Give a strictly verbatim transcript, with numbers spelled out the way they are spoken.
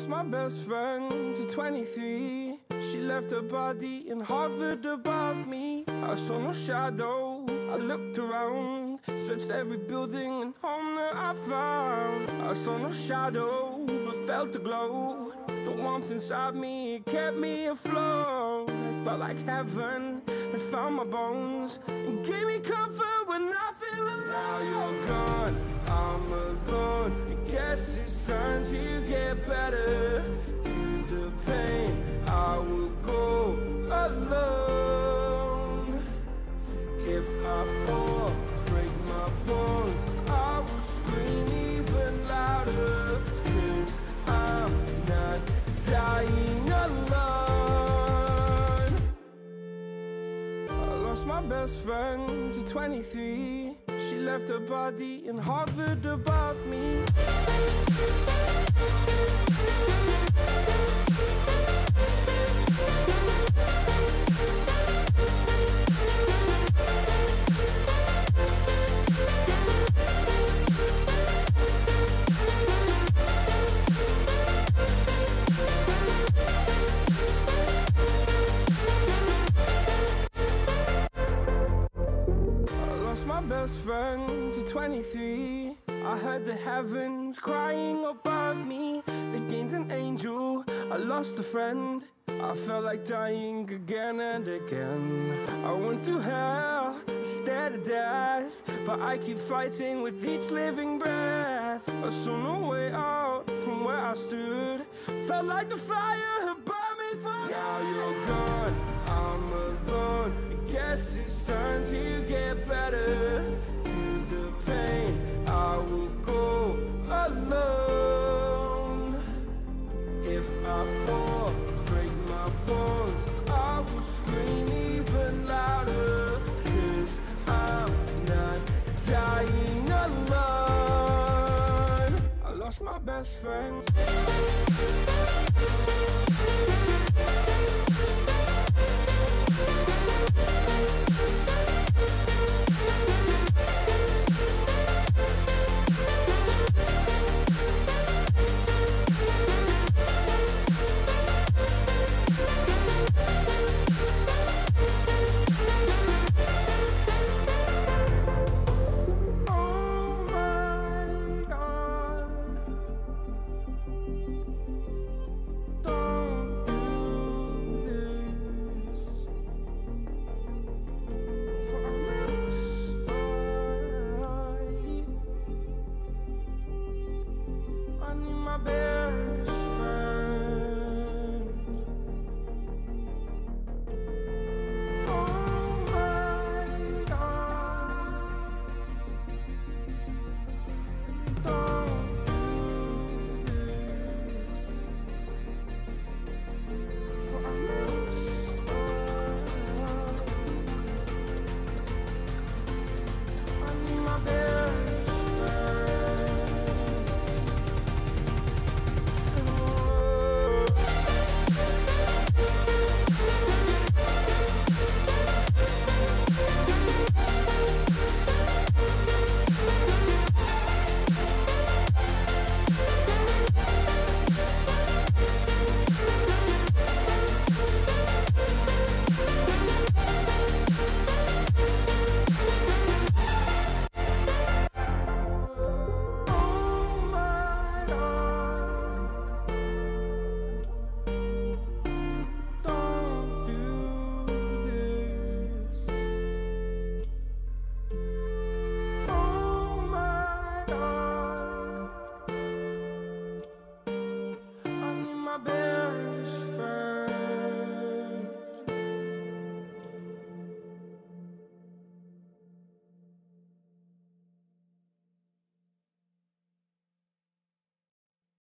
lost my best friend to twenty-three. She left her body and hovered above me. I saw no shadow, I looked around, searched every building and home that I found. I saw no shadow, but felt the glow, the warmth inside me, it kept me afloat. It felt like heaven had found my bones and gave me comfort when I feel alone. Now you're gone, I'm alone. I guess it's time to get better. Through the pain, I will go alone. If I fall, break my bones, I will scream even louder, 'cause I'm not dying alone. I lost my best friend to twenty-three. She left her body and hovered above me. Best friend to twenty-three. I heard the heavens crying above me. They gained an angel, I lost a friend. I felt like dying again and again. I went through hell, stared at death, but I keep fighting with each living breath. I saw no way out from where I stood, felt like the fire had burned me for. Now you're gone, I'm alone. I guess it's time to get better. My best friend.